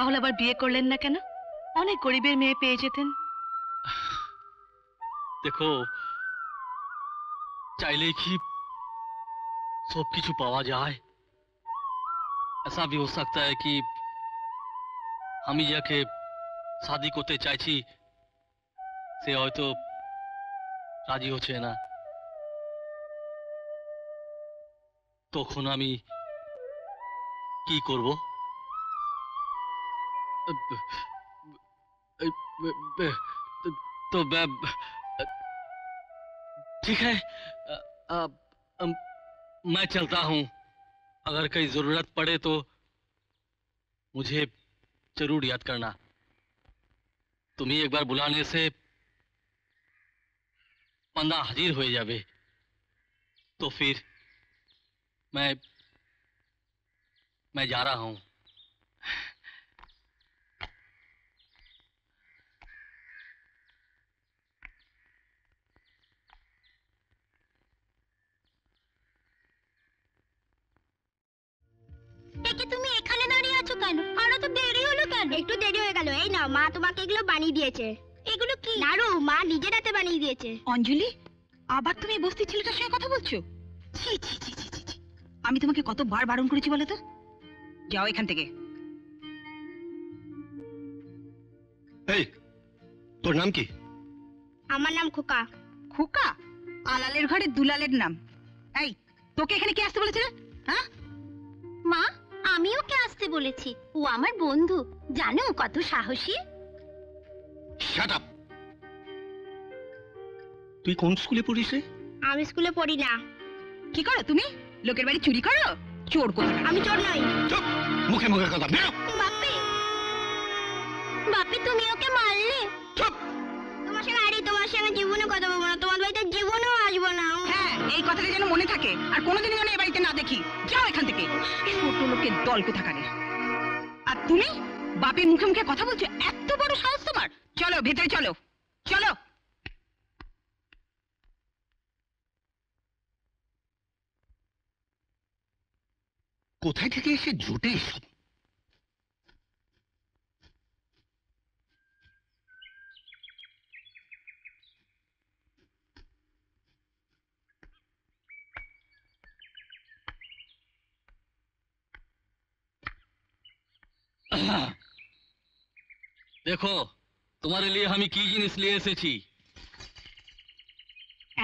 তাহলে আবার বিয়ে করলেন না কেন? অনেক গরিবের মেয়ে পেয়ে যেতেন। দেখো চাইলে কি सब कुछ पावा जाए? ऐसा भी हो सकता है कि हम जाके शादी करते चाहछी से तो राजी होछे ना, तखन आमी की करब? तो ठीक है, मैं चलता हूँ। अगर कहीं जरूरत पड़े तो मुझे जरूर याद करना। तुम्हें एक बार बुलाने से बंदा हाजिर हो जावे तो फिर मैं जा रहा हूँ। खोका खोका आलालेर घरे दुलालेर नाम तोके एखाने के आसते बोलेछे? मा आमी ओके आसते बोलेছি, ও আমার বন্ধু। জানো কত সাহসী। Shut up. তুই কোন স্কুলে পড়িস রে? আমি স্কুলে পড়ি না। কি করো তুমি? লোকের বাড়ি চুরি করো? চোর কো? আমি চোর নই। চুপ, মুখে মুখে কথা। বেরো। বাপি। বাপি তুমি ওকে মারলে? চুপ। তোমার সাথে আড়ি তোমার সাথে জীবনে কথা বলবো না। তোমার বাড়িতে জীবনেও আসব না। হ্যাঁ, এই কথাটা যেন মনে থাকে আর কোনোদিন যেন এই বাড়িতে না দেখি। যাও এখান থেকে। ছোট লোকের দল কোথা কারে। আর তুমি বাপের মুখে মুখে কথা বলছো, এত বড় সাহস তোমার? চলো ভিতরে চলো। চলো কোথায় থেকে এসে জুটে? देखो तुम्हारे लिए हमें की जिनिस लिए एसेছি।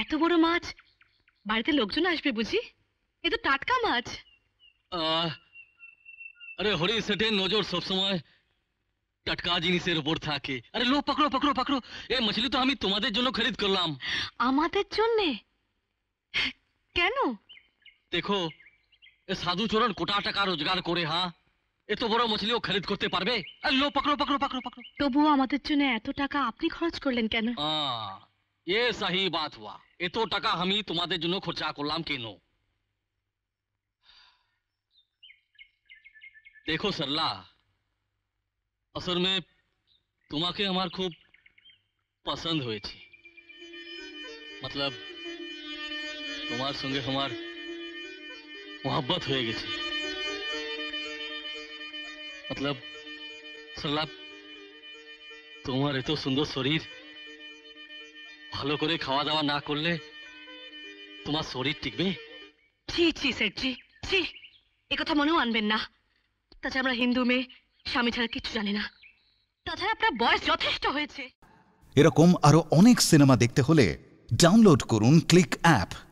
এত বড় মাছ বাড়িতে লোকজন আসবে বুঝি? এ তো টাটকা মাছ। আরে হরি সেটের নজর সব সময় টাটকা জিনিসের উপর থাকে। আরে লো পকড়ো পকড়ো পকড়ো। এই মাছলি তো আমি তোমাদের জন্য খরিদ করলাম। আমাদের জন্য কেন? দেখো এ সাধু চোরন কোটা টাকা রোজগার করে। হ্যাঁ এত বড় মাছলিও খরিদ করতে পারবে? লো পকড়ো পকড়ো পকড়ো পকড়ো। তবুও আমাদের জন্য এত টাকা আপনি খরচ করলেন কেন? এ সহি বাত হুয়া। এত টাকা আমি তোমাদের জন্য খরচা করলাম কেন? দেখো सरला, असल में তোমাকে আমার খুব পছন্দ হয়েছে। मतलब তোমার সঙ্গে আমার मोहब्बत হয়ে গেছে। मतलब सरला তোমার এত সুন্দর শরীর, ভালো করে খাওয়া দাওয়া না করলে তোমার শরীর টিকবে? ছি ছি সেটজি ছি, এই কথা মনেও আনবেন না। তাছাড়া আমরা হিন্দু মেয়ে, স্বামী ছাড়া কিছু জানি না। তাছাড়া আপনার বয়স যথেষ্ট হয়েছে। এরকম আরো অনেক সিনেমা দেখতে হলে ডাউনলোড করুন ক্লিক অ্যাপ।